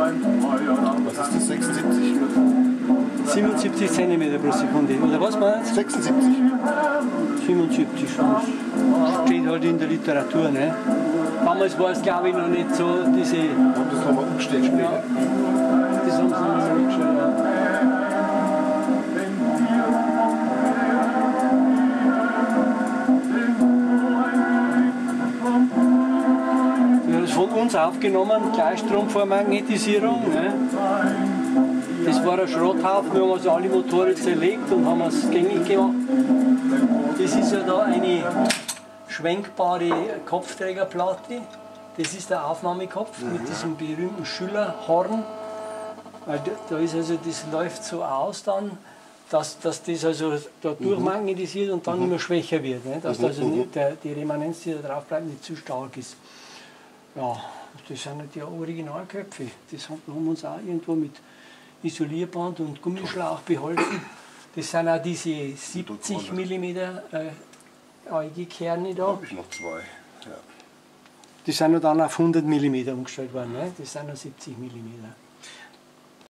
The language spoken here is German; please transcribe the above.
Was ist das? 76? 77 cm pro Sekunde. Oder was war das? 76. 77 schon. Steht halt in der Literatur. Ne? Damals war es, glaube ich, noch nicht so diese... Und das haben wir umgestellt später. Ja. Das haben sie noch nicht umgestellt. Von uns aufgenommen, Gleichstromvormagnetisierung. Ne? Das war ein Schrotthaufen, wir haben also alle Motoren zerlegt und haben es gängig gemacht. Das ist ja da eine schwenkbare Kopfträgerplatte. Das ist der Aufnahmekopf mit diesem berühmten Schüllerhorn. Da ist also, das läuft so aus dann, dass das also da durchmagnetisiert und dann immer schwächer wird. Ne? Dass also nicht die Remanenz, die da drauf bleibt, nicht zu stark ist. Ja, das sind halt die Originalköpfe. Das haben wir uns auch irgendwo mit Isolierband und Gummischlauch beholfen. Das sind auch diese 70 mm AEG-Kerne da. Da habe ich noch zwei. Ja. Die sind dann auf 100 mm umgestellt worden. Ne? Das sind noch 70 mm.